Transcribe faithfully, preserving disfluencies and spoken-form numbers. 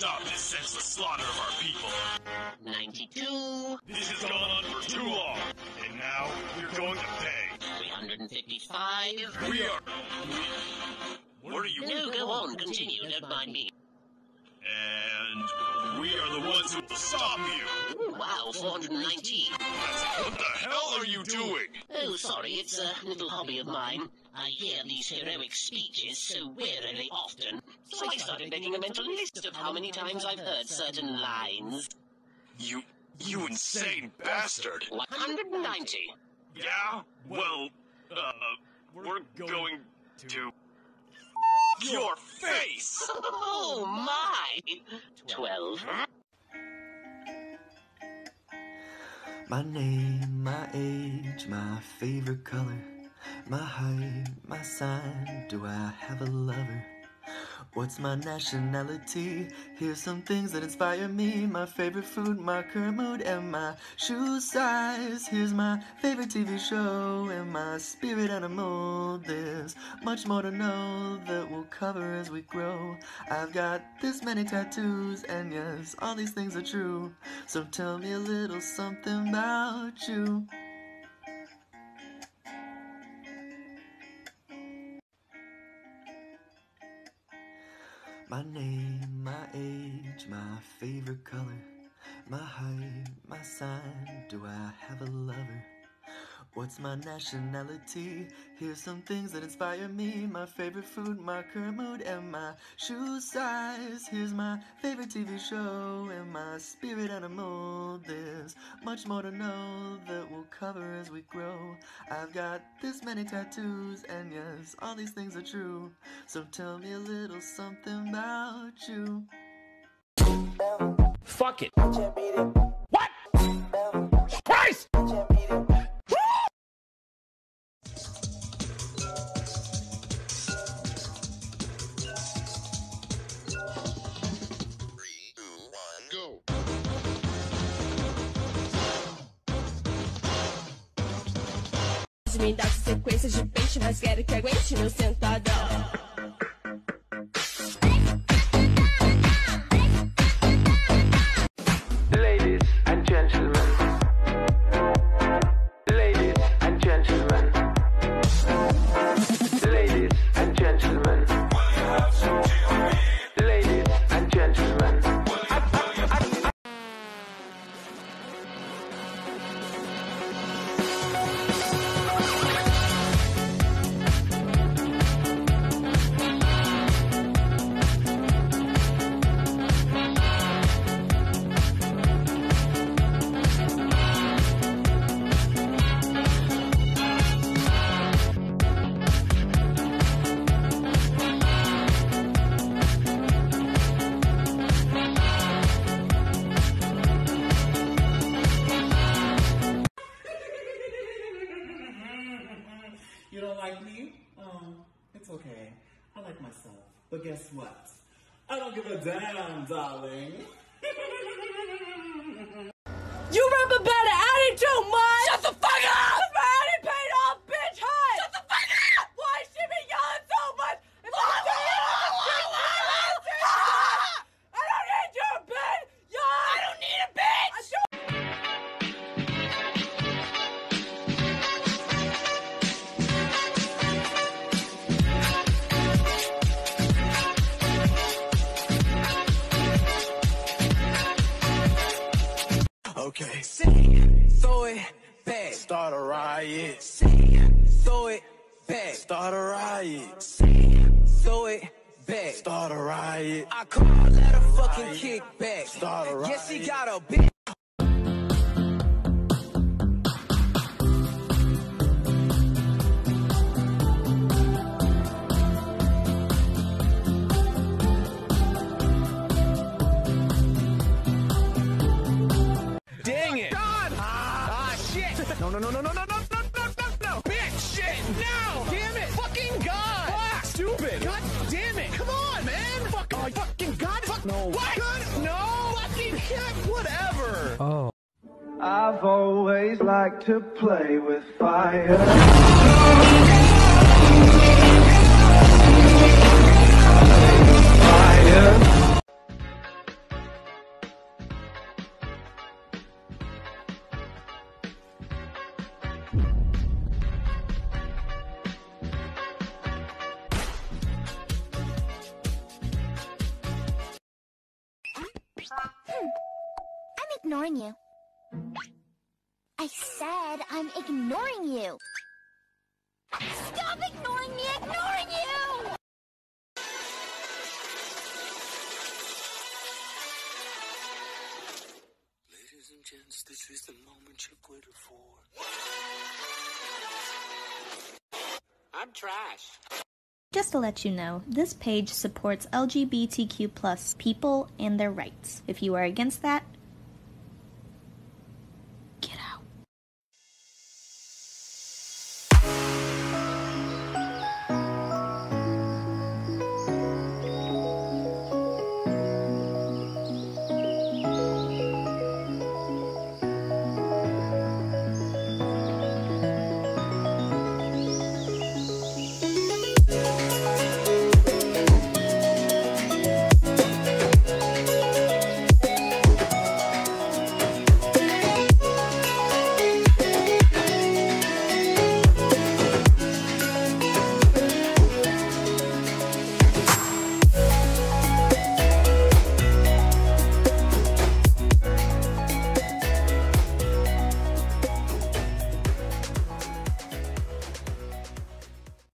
stop this senseless slaughter of our people. ninety-two. This has gone on for too long, and now we're going to pay. three hundred fifty-five. We are... What are you... No, go on, continue, don't mind me. And we are the ones who will stop you. Wow, four hundred nineteen. What the hell are you doing? Oh, sorry, it's a little hobby of mine. I hear these heroic speeches so wearily often, so I started making a mental list of how many times I've heard certain lines. You... you insane bastard! one hundred ninety. Yeah? Well, uh, we're going to... your face! Oh my! Twelve. My name, my age, my favorite color, my height, my sign, do I have a lover? What's my nationality? Here's some things that inspire me. My favorite food, my current mood, and my shoe size. Here's my favorite T V show and my spirit animal. There's much more to know that we'll cover as we grow. I've got this many tattoos, and yes, all these things are true. So tell me a little something about you. My name, my age, my favorite color, my height, my sign, do I have a lover? What's my nationality? Here's some things that inspire me. My favorite food, my current mood, and my shoe size. Here's my favorite T V show and my spirit animal. There's much more to know that we'll cover as we grow. I've got this many tattoos, and yes, all these things are true. So tell me a little something about you. Fuck it. What? Christ! Me dá sequência de peixe, mas quero que aguente meu sentadão. Ladies and gentlemen, ladies and gentlemen, ladies and gentlemen, ladies and gentlemen. You don't like me? Um, it's okay. I like myself. But guess what? I don't give a damn, darling. You remember better. I didn't do much. Shut the fuck up! I didn't pay it off, bitch. Hi. Shut the fuck up! Why is she be yelling so much? If I don't need your bed. Y'all. I don't need a bitch. Okay. Sing, throw it back. Start a riot. Sing, throw it back. Start a riot. Sing, throw it back. Start a riot. I can't let her fucking kick back. Start a riot. Yes, she got a bitch. No, no, no, no, no, no, no, no, no, no, no, bitch, shit, now, damn it, fucking God, fuck, stupid, God damn it, come on, man, fuck, oh, fucking God, fuck, no, what, good, no, fucking shit, whatever. Oh. I've always liked to play with fire. ignoring you. I said I'm ignoring you. Stop ignoring me, ignoring you! Ladies and gents, this is the moment you've waited for. I'm trash. Just to let you know, this page supports L G B T Q plus people and their rights. If you are against that,